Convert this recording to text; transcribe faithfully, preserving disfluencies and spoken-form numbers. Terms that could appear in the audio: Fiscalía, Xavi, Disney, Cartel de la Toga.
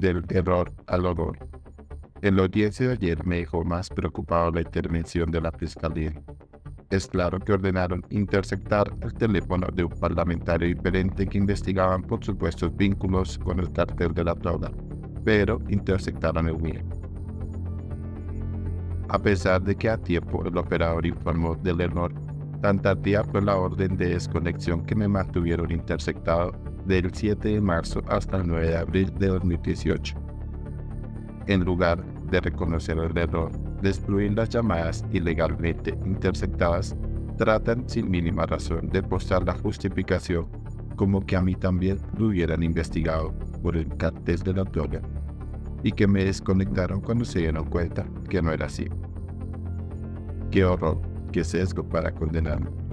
del terror al horror. En la audiencia de ayer me dejó más preocupado la intervención de la Fiscalía. Es claro que ordenaron interceptar el teléfono de un parlamentario diferente que investigaban por supuestos vínculos con el cartel de la Toga, pero interceptaron el mío. A pesar de que a tiempo el operador informó del error, tan tardía fue la orden de desconexión que me mantuvieron interceptado del siete de marzo hasta el nueve de abril de dos mil dieciocho. En lugar de reconocer el error, destruir las llamadas ilegalmente interceptadas, tratan sin mínima razón de postar la justificación como que a mí también lo hubieran investigado por el cartel de la Toga y que me desconectaron cuando se dieron cuenta que no era así. ¡Qué horror! ¡Qué sesgo para condenarme!